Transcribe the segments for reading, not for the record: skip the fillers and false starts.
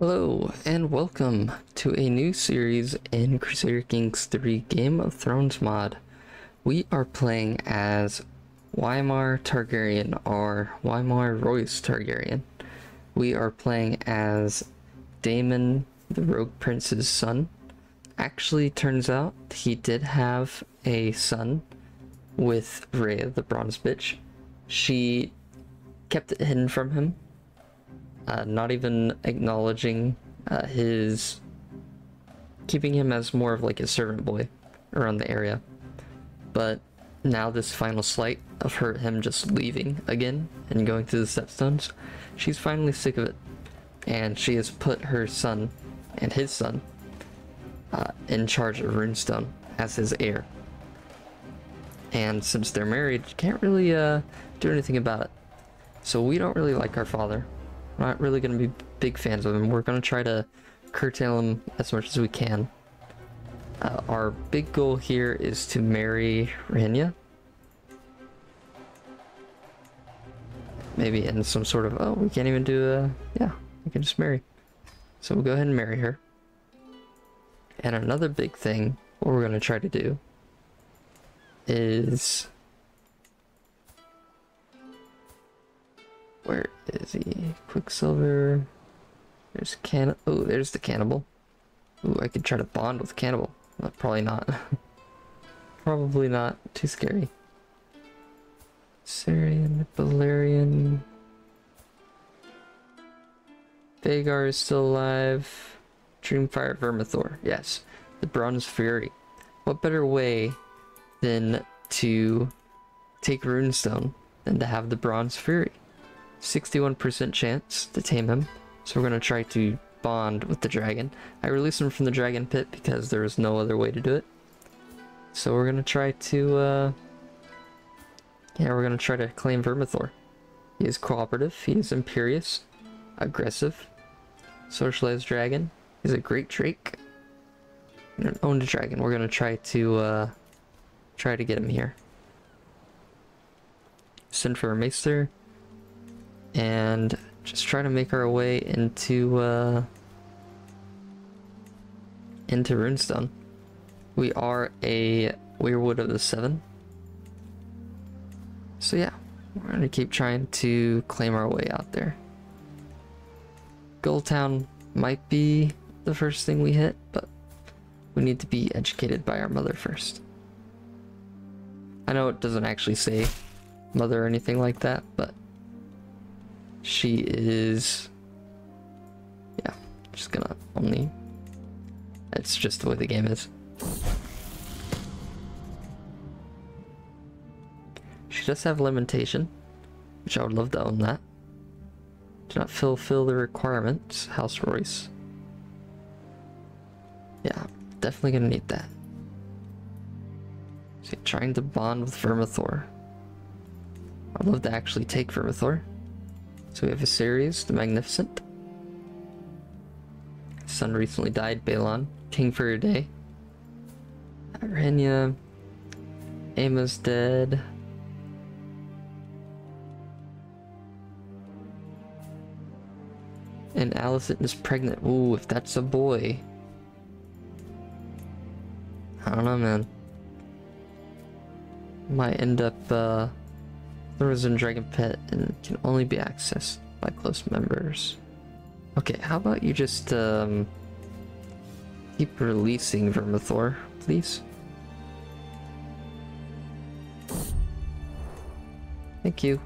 Hello and welcome to a new series in Crusader Kings 3 Game of Thrones mod. We are playing as Weimar Targaryen or Weimar Royce Targaryen. We are playing as Daemon, the Rogue Prince's son. Actually, turns out he did have a son with Rhea, the Bronze Bitch. She kept it hidden from him. Not even acknowledging keeping him as more of like a servant boy around the area. But now this final slight of him just leaving again and going through the stepstones, she's finally sick of it. And she has put her son and his son in charge of Runestone as his heir. And since they're married, you can't really do anything about it. So we don't really like our father. We're not really going to be big fans of him. We're going to try to curtail him as much as we can. Our big goal here is to marry Rhaenyra. Maybe in some sort of, oh, we can't even do a, yeah, we can just marry. So we'll go ahead and marry her. And another big thing, what we're going to try to do is, where is he? Quicksilver. There's oh, there's the Cannibal. Ooh, I could try to bond with Cannibal. Probably not. Probably not. Too scary. Sarian, Balerion. Vhagar is still alive. Dreamfire, Vermithor. Yes. The Bronze Fury. What better way than to take Runestone than to have the Bronze Fury? 61% chance to tame him, so we're going to try to bond with the dragon. I released him from the dragon pit because there was no other way to do it. So we're going to try to, yeah, we're going to try to claim Vermithor. He is cooperative, he is imperious, aggressive, socialized dragon. He's a great drake. And owned a dragon. We're going to try to, get him here. Send for a maester. And just try to make our way into Runestone. We are a Weirwood of the Seven. So yeah, we're gonna keep trying to claim our way out there. Gulltown might be the first thing we hit, but we need to be educated by our mother first. I know it doesn't actually say mother or anything like that, but she is, yeah, just gonna only, that's just the way the game is. She does have lamentation, which I would love to own that. Do not fulfill the requirements, House Royce. Yeah, definitely gonna need that. So trying to bond with Vermithor. I'd love to actually take Vermithor. So we have Viserys, the Magnificent. His son recently died, Balon, king for a day. Rhaenyra. Aemma's dead. And Alicent is pregnant. Ooh, if that's a boy. I don't know, man. Might end up, there was a dragon pit and can only be accessed by close members. Okay, how about you just keep releasing Vermithor, please? Thank you.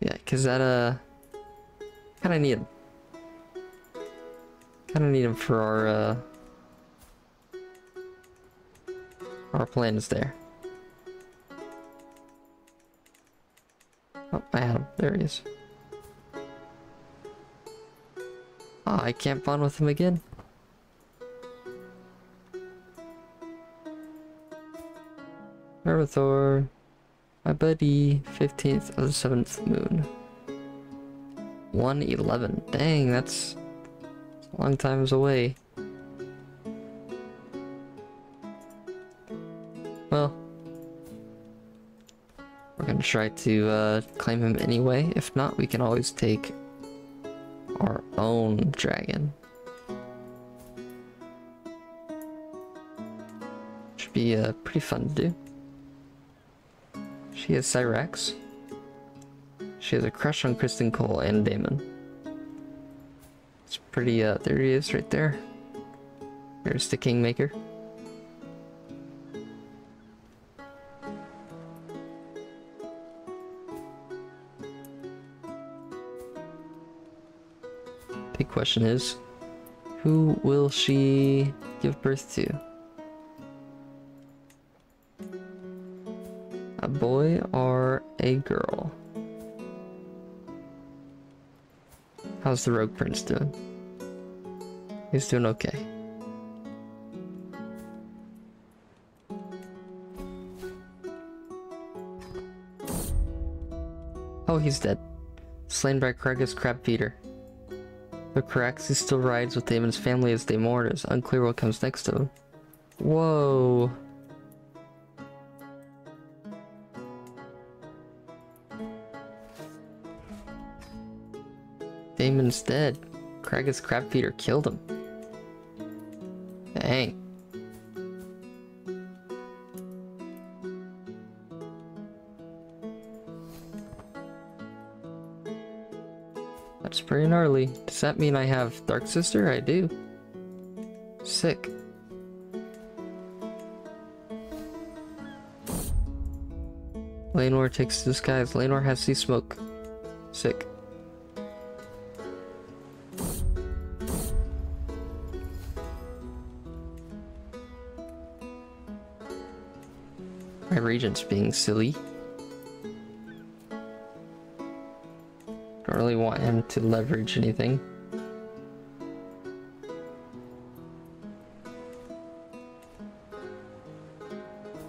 Yeah, cause that kinda need him. Kinda need him for our plans there. Oh, I had him. There he is. Ah, oh, I can't bond with him again. Vermithor, my buddy, 15th of the 7th moon. 111. Dang, that's a long times away. Well, we're gonna try to claim him anyway. If not, we can always take our own dragon. Should be pretty fun to do. She has Syrax. She has a crush on Criston Cole and Daemon. It's pretty, there he is right there. There's the Kingmaker. Big question is, who will she give birth to? A boy or a girl? How's the Rogue Prince doing? He's doing okay. Oh, he's dead. Slain by Craghas Crabfeeder. The Caraxes still rides with Daemon's family as they mourn. It's unclear what comes next to him. Whoa. Daemon's dead. Craghas Crabfeeder killed him. Dang. That's pretty gnarly. Does that mean I have Dark Sister? I do. Sick. Laenor takes to disguise. Laenor has Sea Smoke. Sick. Regent's being silly. Don't really want him to leverage anything.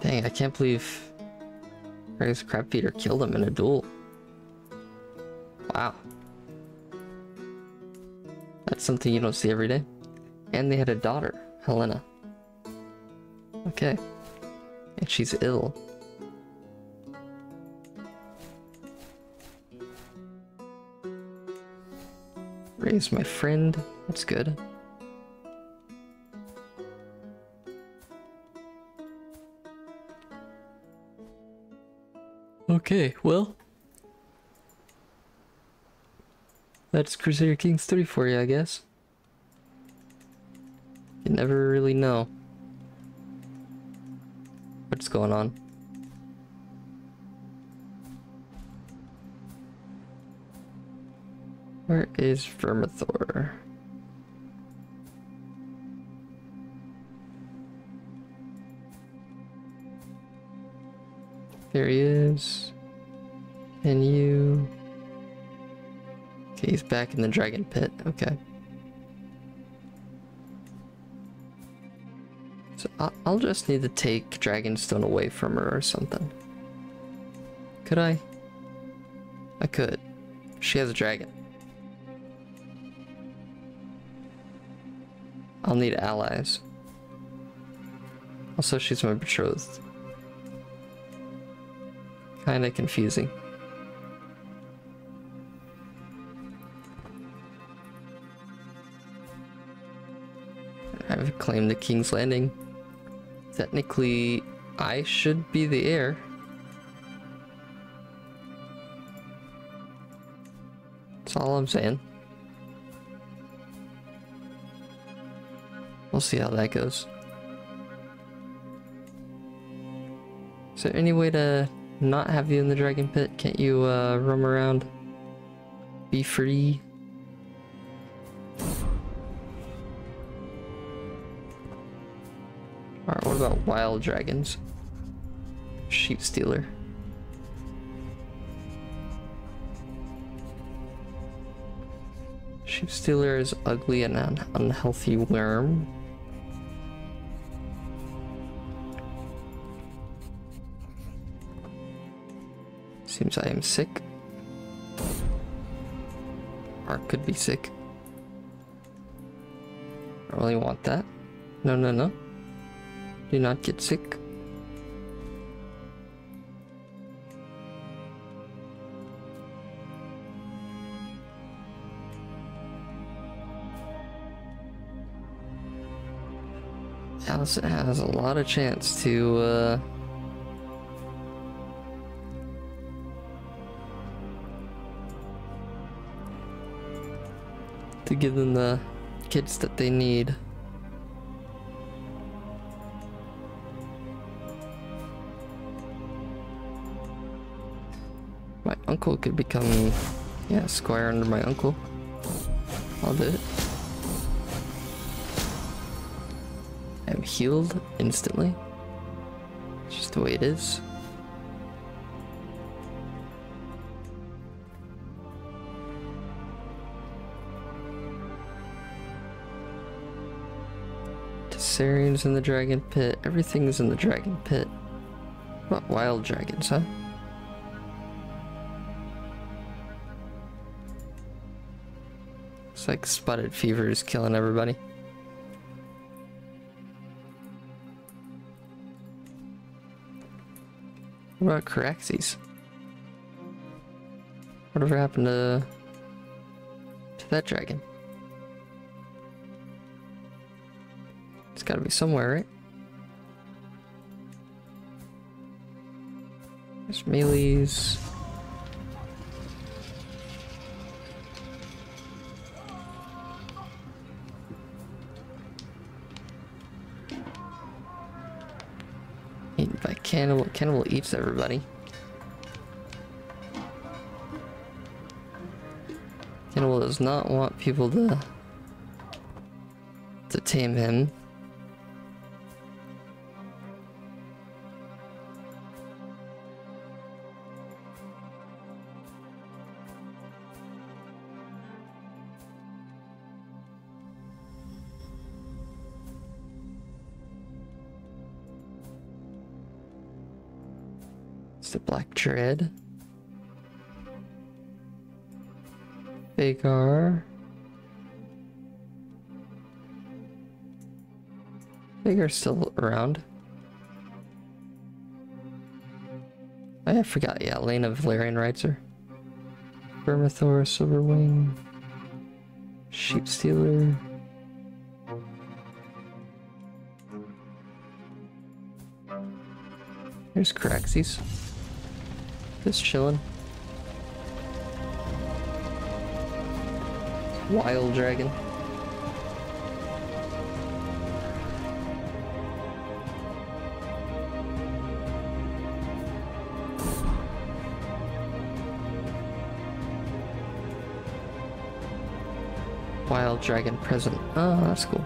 Dang, I can't believe Craghas Crabfeeder killed him in a duel. Wow. That's something you don't see every day. And they had a daughter, Helaena. Okay. And she's ill. Raise my friend, that's good. Okay, well, that's Crusader Kings 3 for you, I guess. You never really know what's going on. Where is Vermithor? There he is. And you. Okay, he's back in the dragon pit. Okay. So I'll just need to take Dragonstone away from her or something. Could I? I could. She has a dragon. I'll need allies. Also, she's my betrothed. Kinda confusing. I've claimed the King's Landing. Technically, I should be the heir. That's all I'm saying. We'll see how that goes. Is there any way to not have you in the dragon pit? Can't you roam around? Be free? Alright, what about wild dragons? Sheepstealer. Sheepstealer is ugly and an unhealthy worm. Seems I am sick. Or could be sick. I don't really want that. No, no, no. Do not get sick. House has a lot of chance to give them the kids that they need. My uncle could become, yeah, squire under my uncle. I'll do it. I'm healed instantly. It's just the way it is. Sarian's in the dragon pit. Everything's in the dragon pit. What wild dragons, huh? It's like spotted fever is killing everybody. What about Caraxes? Whatever happened to that dragon? It's gotta be somewhere, right? There's melees. Eaten by Cannibal. Cannibal eats everybody. Cannibal does not want people to tame him. The Black Dread, Vhagar. Vhagar's still around. I forgot, yeah, Helaena Valerian rides her. Vermithor, Silverwing, Sheepstealer. There's Caraxes. Just chilling. Wild dragon. Wild dragon present. Oh, that's cool.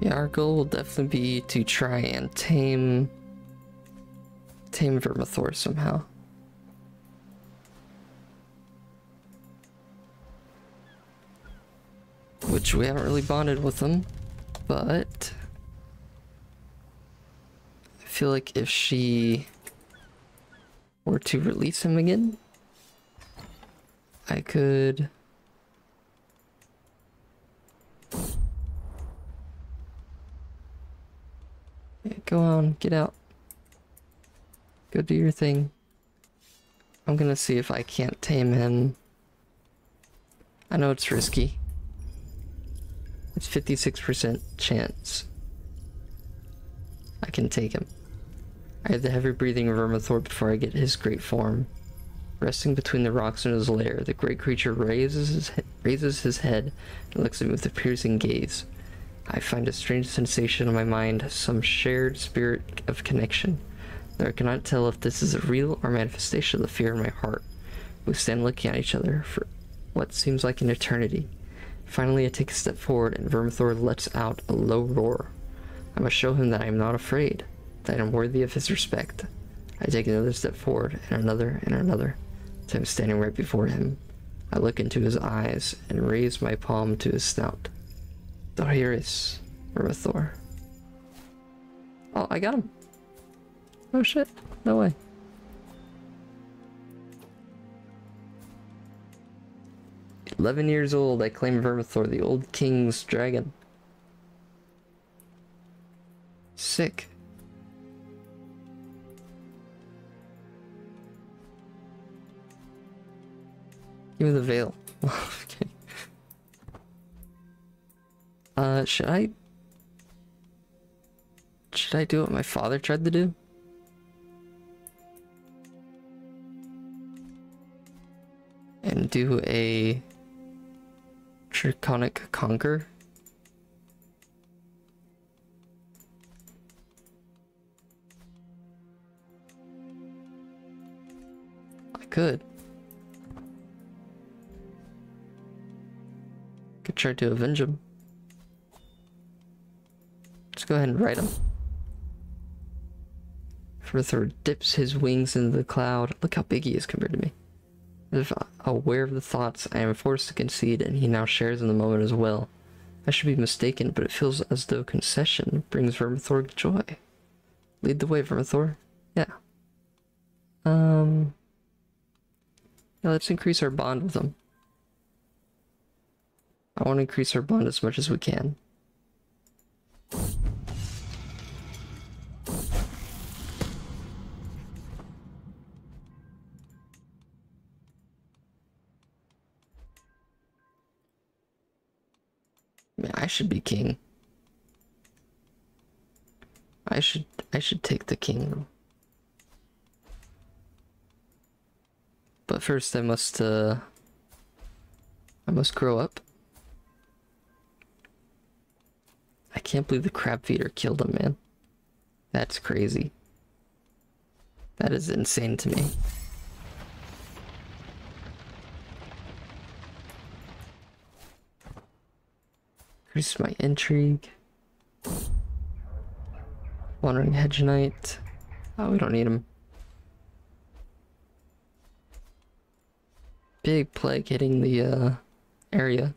Yeah, our goal will definitely be to try and tame Vermithor somehow. Which we haven't really bonded with him, but I feel like if she were to release him again, I could... Go on, get out. Go do your thing. I'm gonna see if I can't tame him. I know it's risky. It's 56% chance I can take him. I have the heavy breathing of Vermithor before I get his great form. Resting between the rocks in his lair, the great creature raises his head and looks at me with a piercing gaze. I find a strange sensation in my mind, some shared spirit of connection, though I cannot tell if this is a real or manifestation of the fear in my heart. We stand looking at each other for what seems like an eternity. Finally, I take a step forward and Vermithor lets out a low roar. I must show him that I am not afraid, that I am worthy of his respect. I take another step forward, and another, till I'm standing right before him. I look into his eyes and raise my palm to his snout. Daenerys, Vermithor. Oh, I got him. Oh shit, no way. At 11 years old, I claim Vermithor, the old king's dragon. Sick. Give me the veil. Okay. Should I do what my father tried to do? And do a Draconic Conquer? I could. Could try to avenge him. Let's go ahead and write him. Vermithor dips his wings into the cloud. Look how big he is compared to me. If aware of the thoughts, I am forced to concede, and he now shares in the moment as well. I should be mistaken, but it feels as though concession brings Vermithor joy. Lead the way, Vermithor. Yeah. Yeah, let's increase our bond with him. I want to increase our bond as much as we can. Man, I should be king. I should take the king. But first I must grow up. I can't believe the Crabfeeder killed him, man. That's crazy. That is insane to me. Increase my intrigue. Wandering Hedge Knight. Oh, we don't need him. Big plague hitting the area.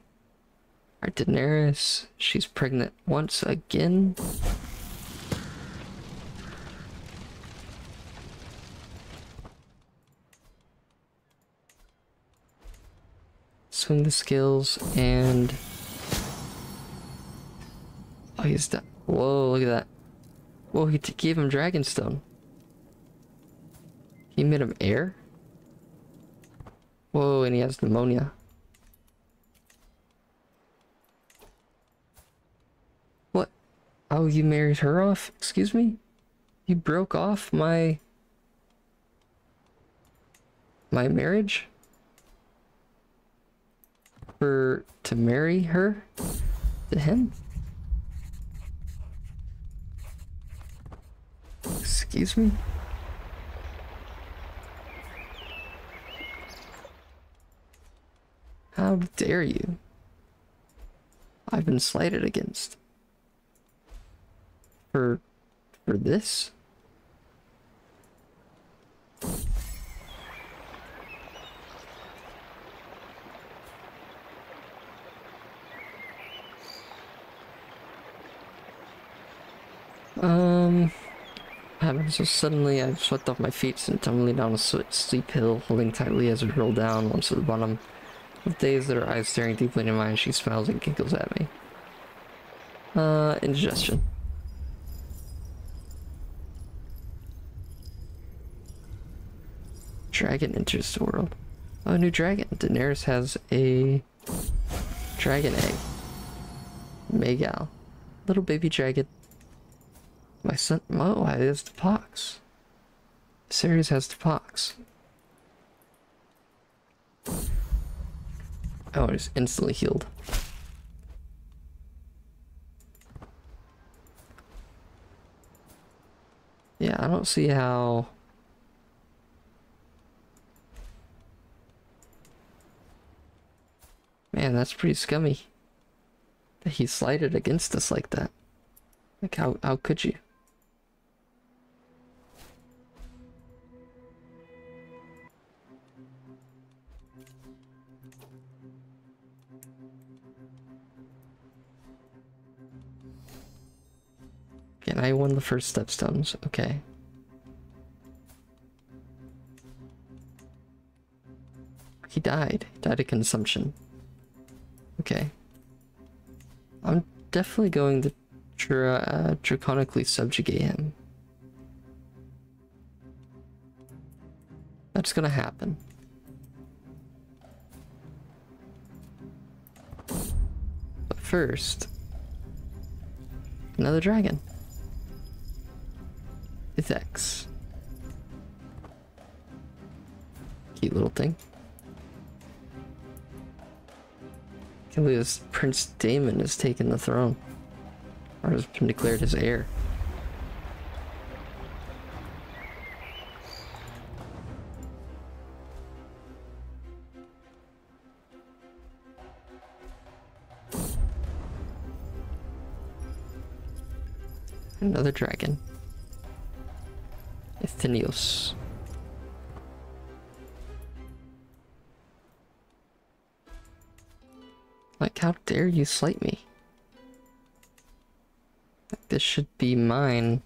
Our Daenerys, she's pregnant once again. Swing the skills and... oh, he's dead. Whoa, look at that. Whoa, he gave him Dragonstone. He made him heir? Whoa, and he has pneumonia. What? Oh, you married her off? Excuse me? You broke off my marriage? For... to marry her? To him? Excuse me? How dare you? I've been slighted against. For this? So suddenly I've swept off my feet and tumbling down a steep hill, holding tightly as we roll down, once to the bottom. With days that her eyes staring deeply into mine, she smiles and giggles at me. Indigestion. Dragon enters the world. Oh, a new dragon. Daenerys has a dragon egg. Megal. Little baby dragon. My son, oh, I has the pox. Sarian has the pox. Oh, he's instantly healed. Yeah, I don't see how... man, that's pretty scummy. That he slighted against us like that. Like, how could you? And I won the first stepstones. Okay. He died. He died of consumption. Okay. I'm definitely going to draconically subjugate him. That's gonna happen. first. Another dragon. It's X. Cute little thing. I can't believe this Prince Daemon has taken the throne. Or has been declared his heir. Another dragon. Athenios. Like, how dare you slight me? Like, this should be mine.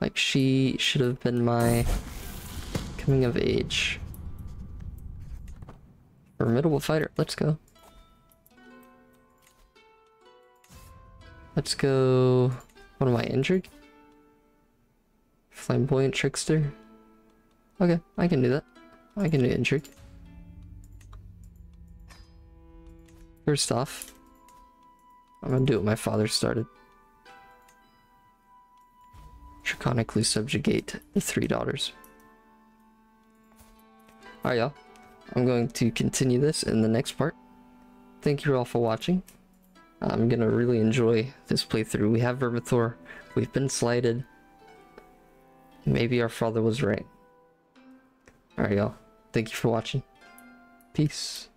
Like, she should have been my coming of age. Formidable fighter. Let's go. Let's go. What am I, injured? Flamboyant trickster. Okay, I can do that. I can do injured. First off, I'm gonna do what my father started. Draconically subjugate the three daughters. Alright, y'all. I'm going to continue this in the next part. Thank you all for watching. I'm gonna really enjoy this playthrough. We have Vermithor, we've been slighted. Maybe our father was right. Alright y'all, thank you for watching. Peace.